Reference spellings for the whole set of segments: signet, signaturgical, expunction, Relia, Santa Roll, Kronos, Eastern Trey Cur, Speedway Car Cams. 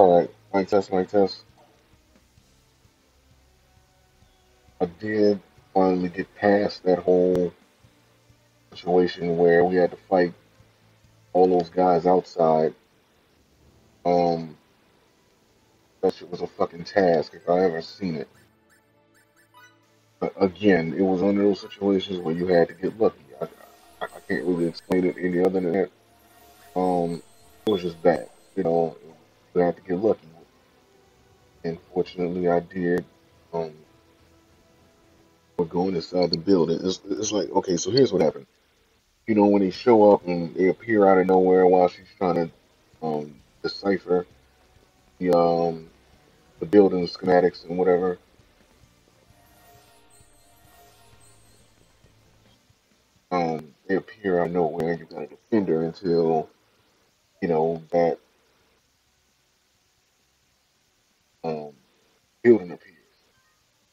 Alright, mic test. I did finally get past that whole situation where we had to fight all those guys outside. That shit was a fucking task if I ever seen it. But again, it was one of those situations where you had to get lucky. I can't really explain it any other than that. It was just bad, you know. You had to get lucky. And fortunately, I did. We're going inside the building. It's like, okay, so here's what happened. You know, when they show up and they appear out of nowhere while she's trying to decipher the building schematics and whatever. They appear out of nowhere, and you're gonna defend her until you know that building appears,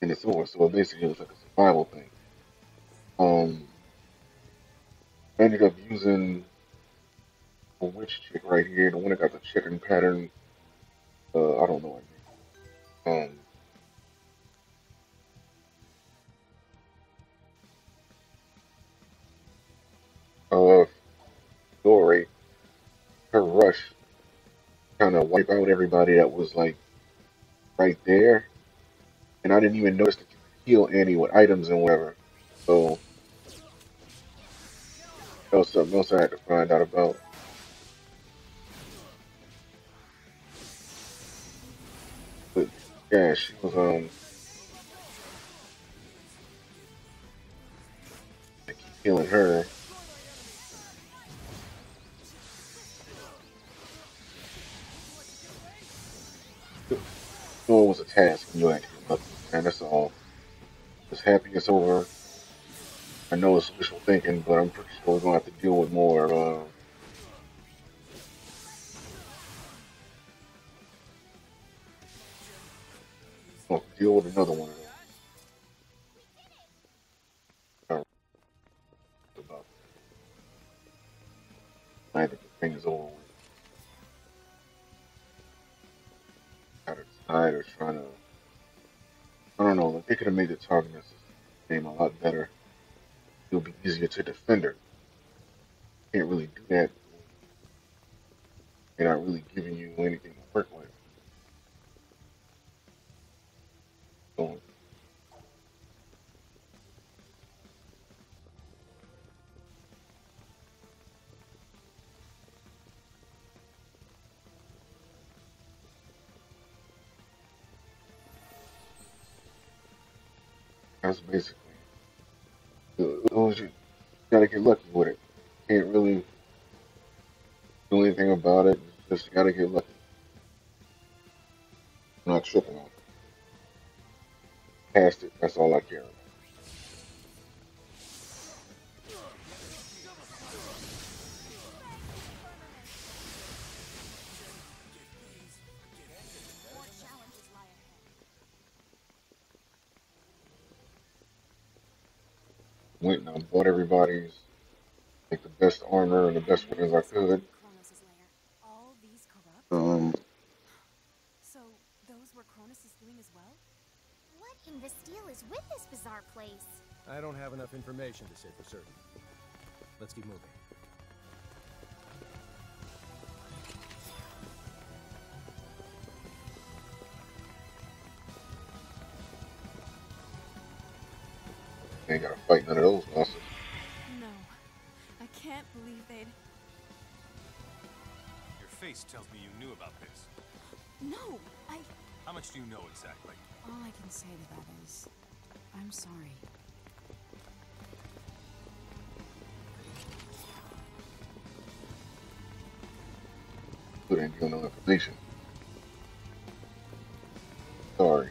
and it's over. So basically, it was like a survival thing. I ended up using a witch chick right here, the one that got the chicken pattern. I don't know her name. Glory, her rush kind of wiped out everybody that was like right there, and I didn't even notice that you could heal Annie with items and whatever. So that was something else I had to find out about. But yeah, she was I keep healing her. So it was a task, and you had to get lucky, and that's all. Just happy it's over. I know it's wishful thinking, but I'm pretty sure we're gonna have to deal with more we'll deal with another one of them. I had to get things over with. Or trying to, I don't know, like they could have made the targeting game a lot better. It'll be easier to defend her. Can't really do that. They're not really giving you anything to work with. So, that's basically you gotta get lucky with it. Can't really do anything about it. Just gotta get lucky. I'm not tripping on it. Past it. That's all I care about. Went and I bought everybody's like the best armor and the best weapons I could. Kronos's lair. All these corrupt? So those were Kronos's doing as well? What in this deal is with this bizarre place? I don't have enough information to say for certain. Let's keep moving. I ain't gotta fight none of those monsters. No, I can't believe they'd... Your face tells me you knew about this. No, I... How much do you know exactly? All I can say to that is, I'm sorry. But I ain't giving no information. Sorry.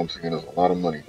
once again is a lot of money.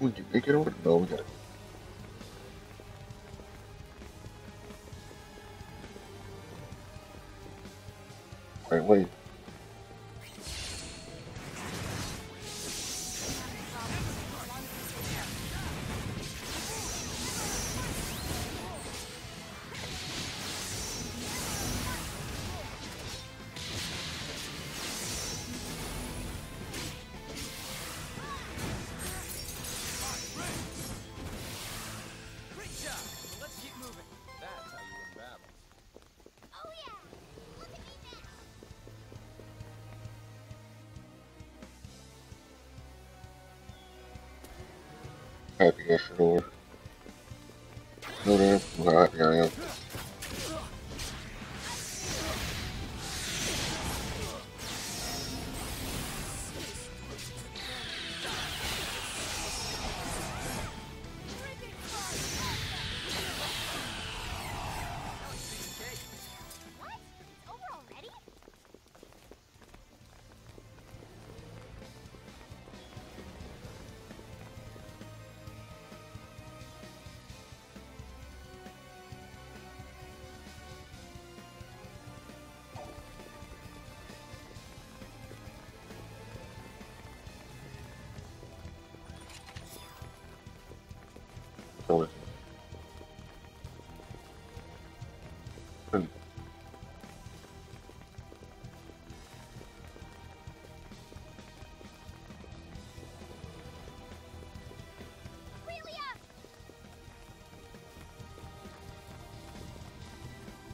Would you make it over? No, we got it. Alright, wait. Happy yesterday. No damn, I'm happy I am.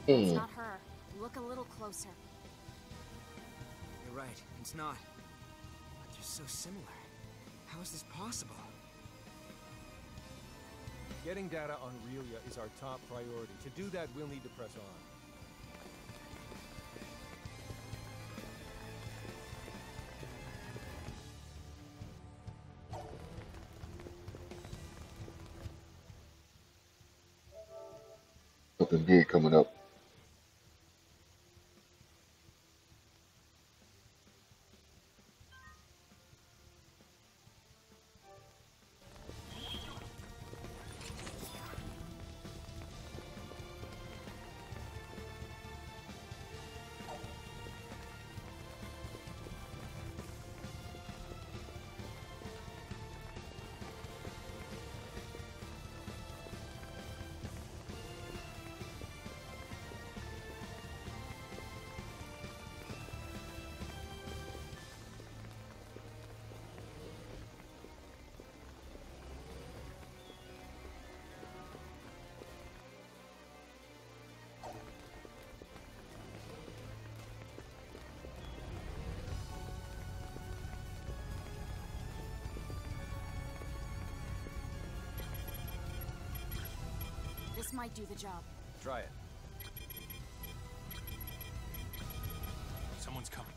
It's not her. Look a little closer. You're right, it's not. But they're so similar. How is this possible? Getting data on Relia is our top priority. To do that, we'll need to press on. Something big coming up. This might do the job. Try it. Someone's coming.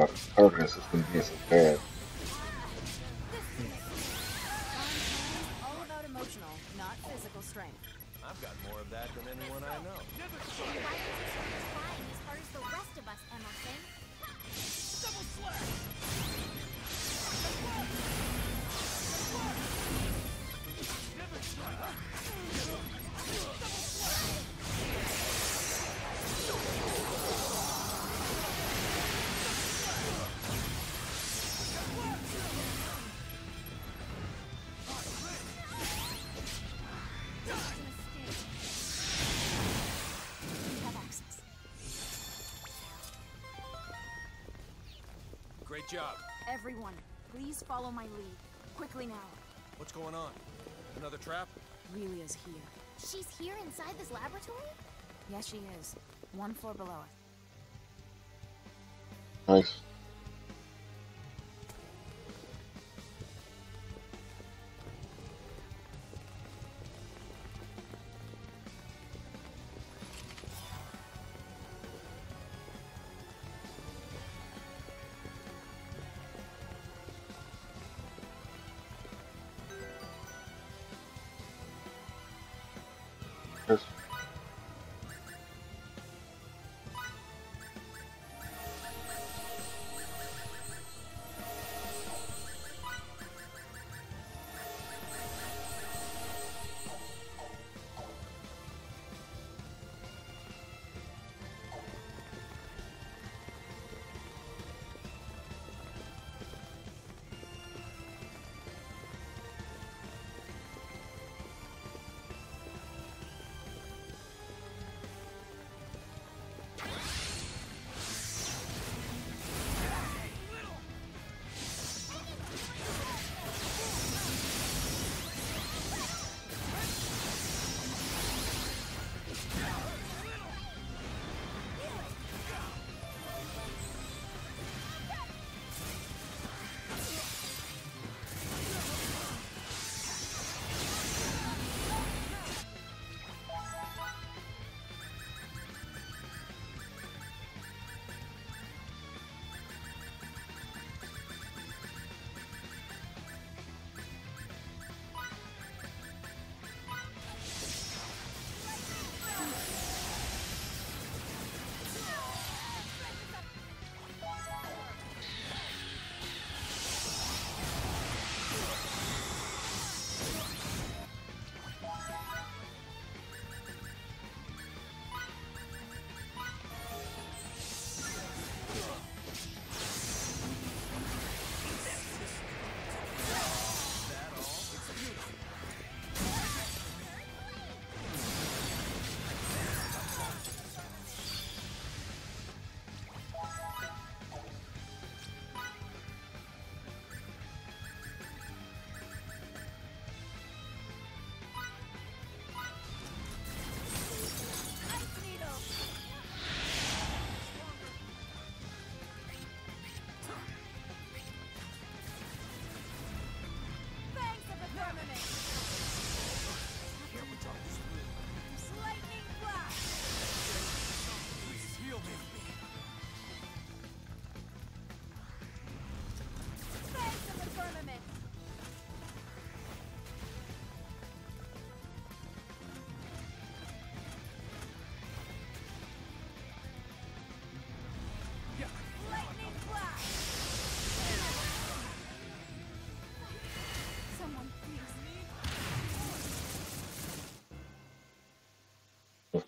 Our progress is going to be so bad. All about emotional, not physical strength. I've got more of that than anyone I know. As hard as the rest of us, Double slash! Great job. Everyone, please follow my lead. Quickly now. What's going on? Another trap? Relia's here. She's here inside this laboratory? Yes, she is. One floor below us. Nice.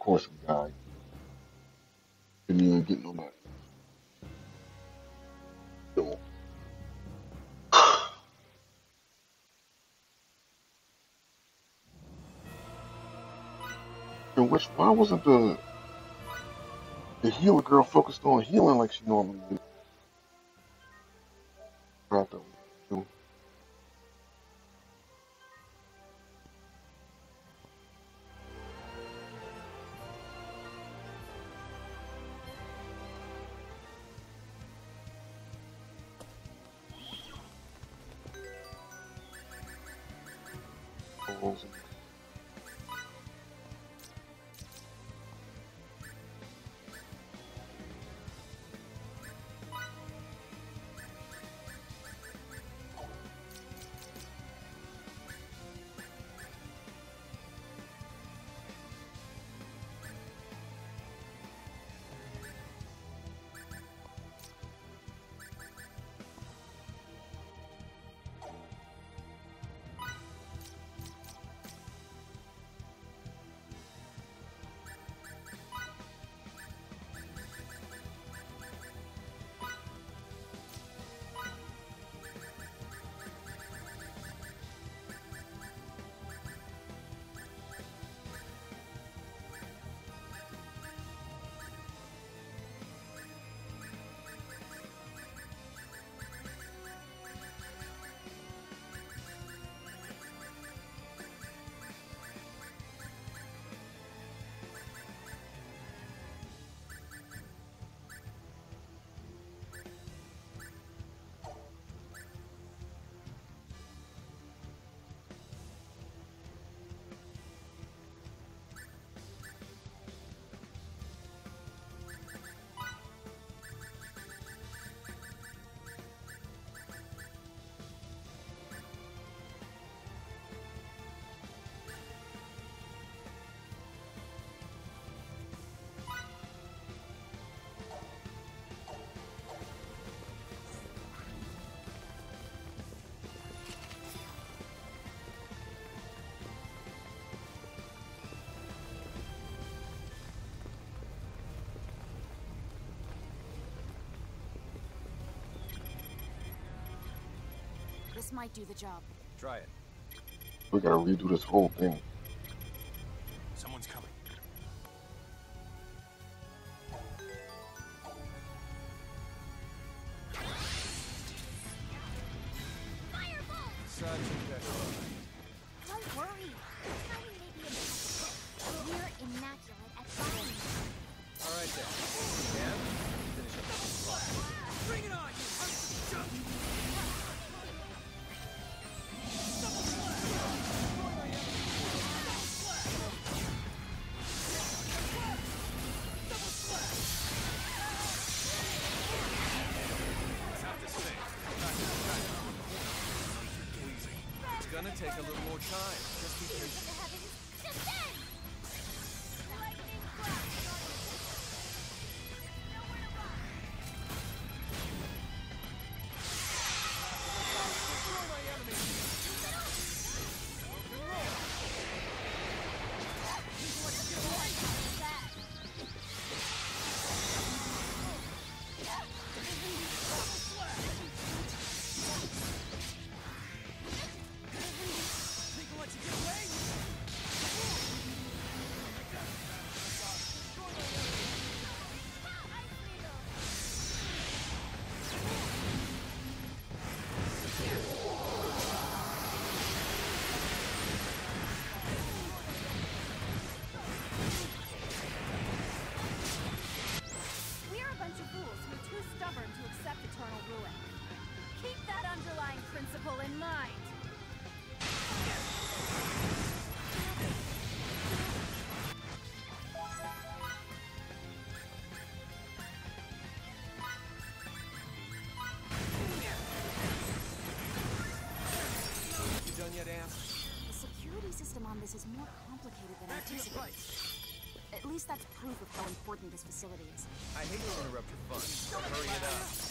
course we died. Didn't even get no money. So. And which, why wasn't the healer girl focused on healing like she normally did? Right though. This might do the job. Try it. We gotta redo this whole thing. Someone's coming. Fireball! Don't worry. Timing may be immaculate. We're immaculate at firing. All right then. Dan, finish up this one. Bring it on! Take a little more time. Just be patient. The security system on this is more complicated than anticipated. At least that's proof of how important this facility is. I hate to interrupt your fun. Hurry it up.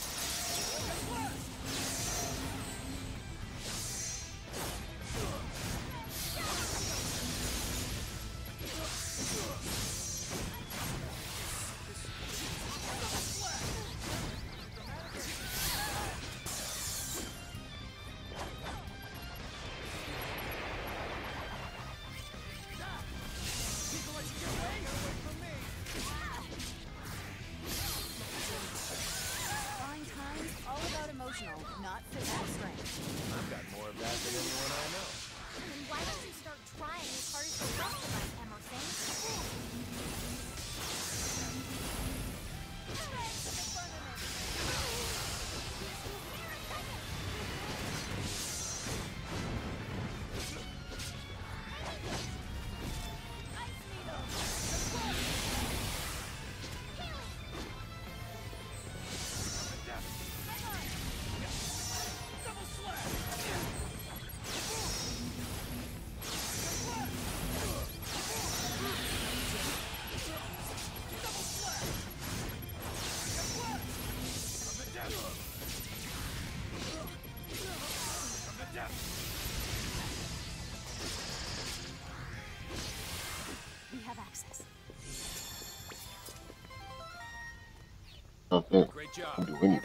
Great job. Everyone,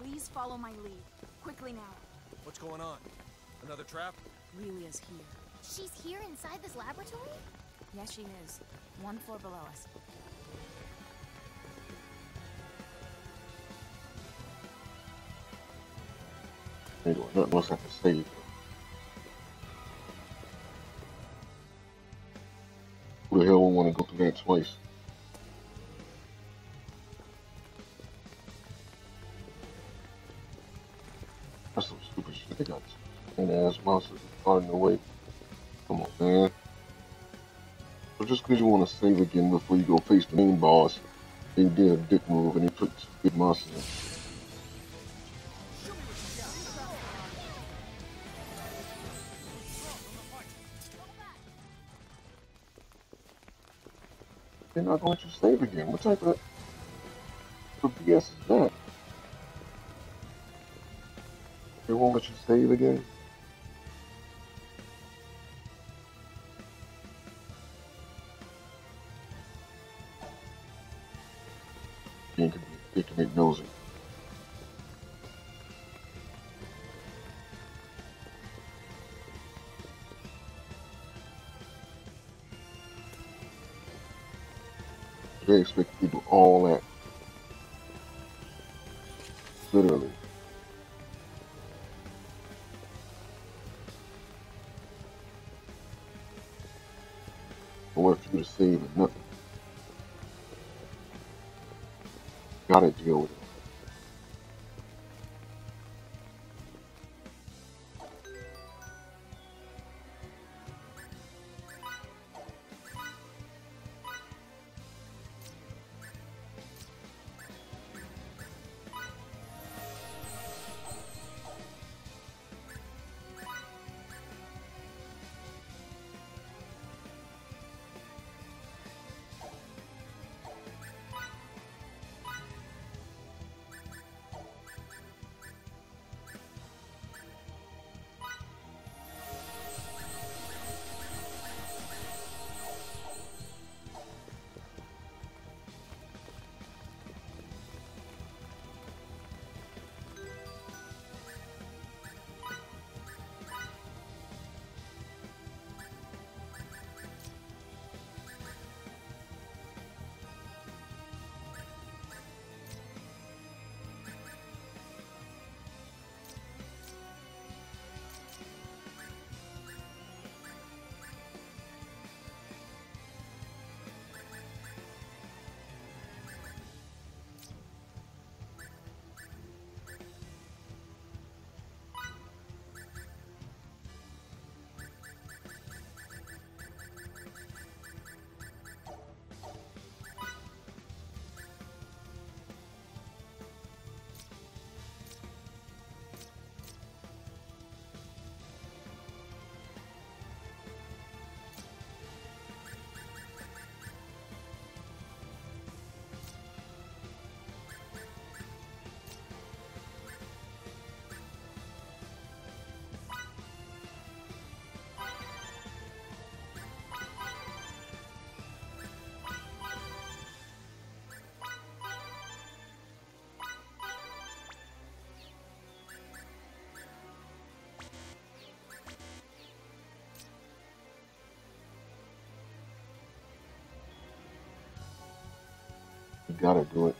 please follow my lead. Quickly now. What's going on? Another trap? Relia's here. She's here inside this laboratory? Yes, she is. One floor below us. Anyway, that wasn't a save. Who the hell would want to go through that twice? That's some stupid shit. They got some ass monsters finding their way. Come on, man. So just because you want to save again before you go face the main boss, they did a dick move and they put some big monsters in. They're not going to save again. What type of BS is that? They won't let you save again? It can be nosy. They expect you to do all that. Literally. I want you to save and nothing. Gotta deal with it. You gotta do it.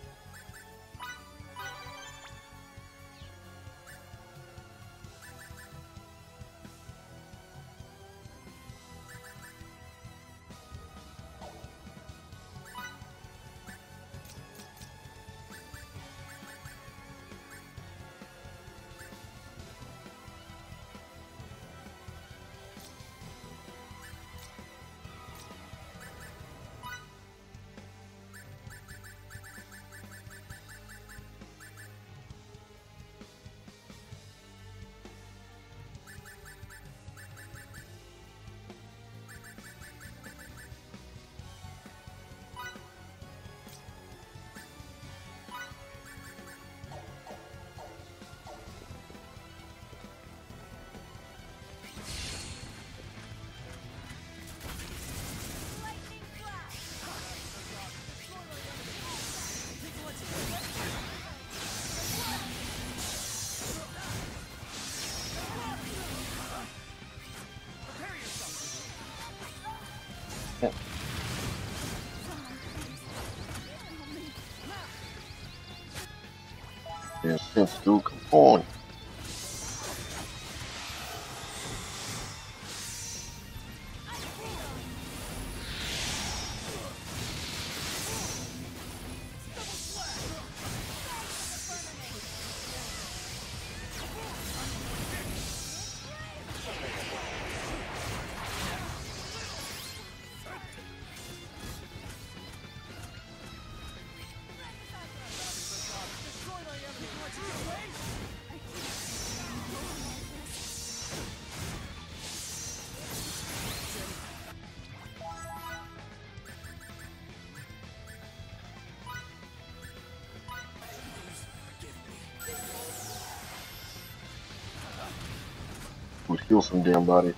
Yeah. Yes, yes, do come on. Kill some damn body.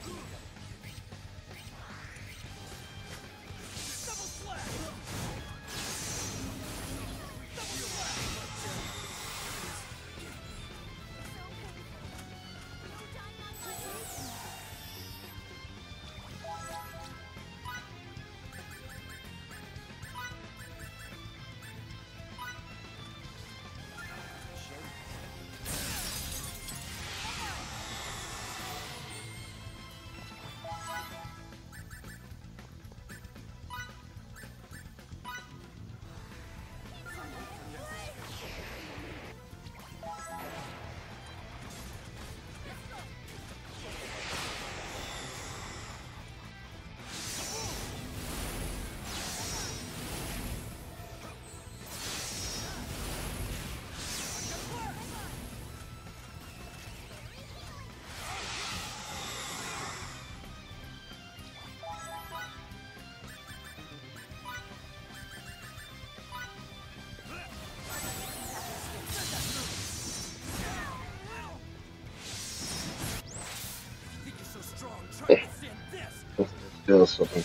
Let's do something.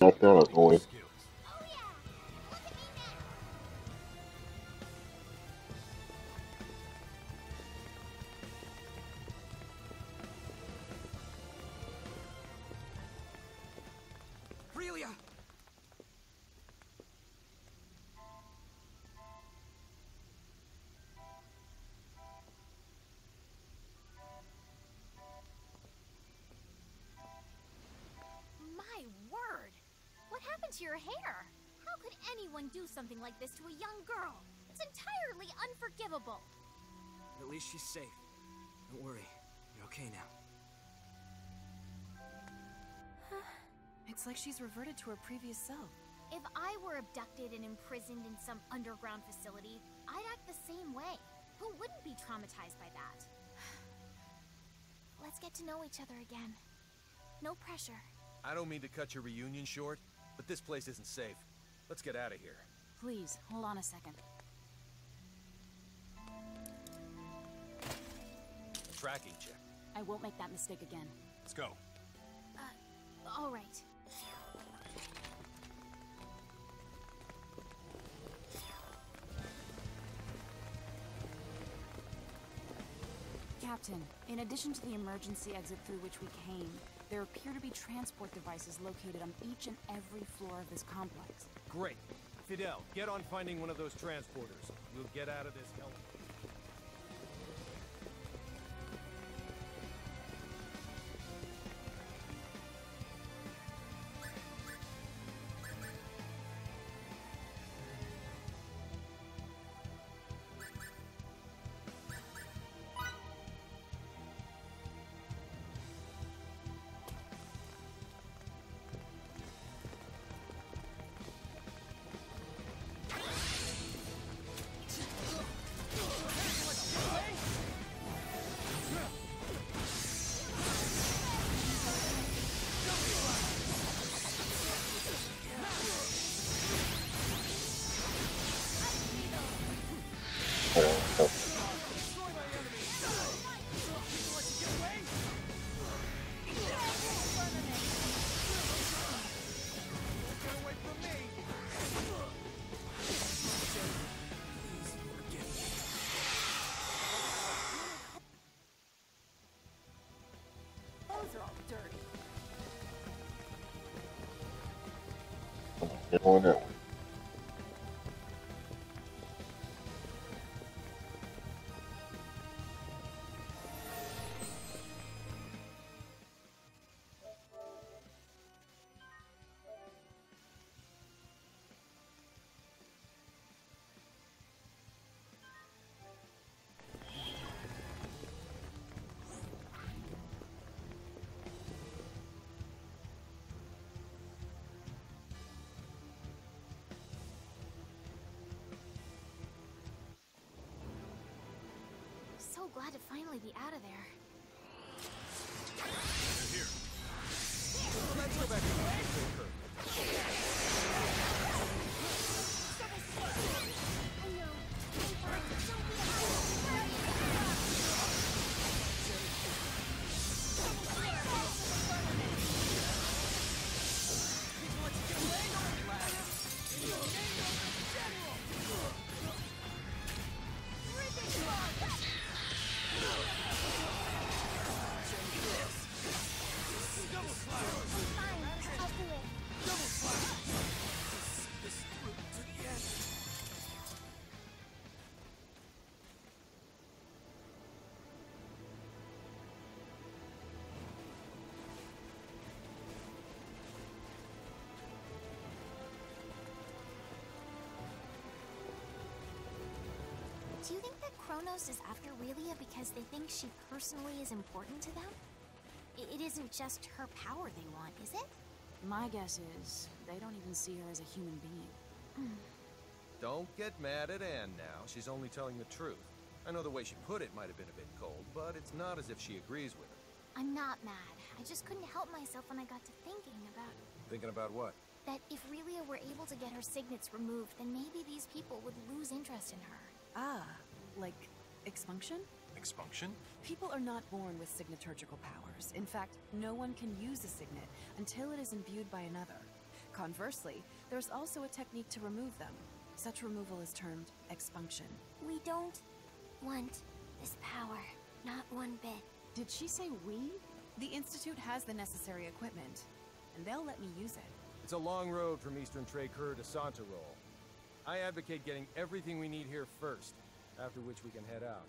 Not Kronos only. Your hair. How could anyone do something like this to a young girl? It's entirely unforgivable. At least she's safe. Don't worry. You're okay now. It's like she's reverted to her previous self. If I were abducted and imprisoned in some underground facility, I'd act the same way. Who wouldn't be traumatized by that? Let's get to know each other again. No pressure. I don't mean to cut your reunion short, but this place isn't safe. Let's get out of here. Please, hold on a second. Tracking check. I won't make that mistake again. Let's go. All right. Captain, in addition to the emergency exit through which we came, there appear to be transport devices located on each and every floor of this complex. Great. Fidel, get on finding one of those transporters. We'll get out of this hell. Get on that one. So glad to finally be out of there. Here. Let's go back to the bunker. Do you think that Kronos is after Relia because they think she personally is important to them? It isn't just her power they want, is it? My guess is they don't even see her as a human being. Don't get mad at Anne now. She's only telling the truth. I know the way she put it might have been a bit cold, but it's not as if she agrees with her. I'm not mad. I just couldn't help myself when I got to thinking about... Thinking about what? That if Relia were able to get her signets removed, then maybe these people would lose interest in her. Ah, like expunction? Expunction? People are not born with signaturgical powers. In fact, no one can use a signet until until it is imbued by another. Conversely, there's also a technique to remove them. Such removal is termed expunction. We don't want this power, not one bit. Did she say we? The Institute has the necessary equipment, and they'll let me use it. It's a long road from Eastern Trey Cur to Santa Roll. I advocate getting everything we need here first, after which we can head out.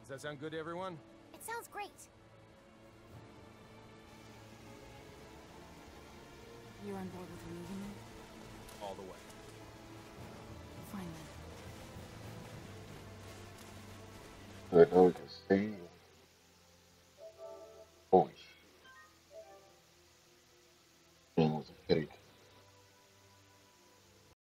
Does that sound good to everyone? It sounds great. You're on board with removing them? All the way. Fine then. I know we can see. Holy shit. It was a headache.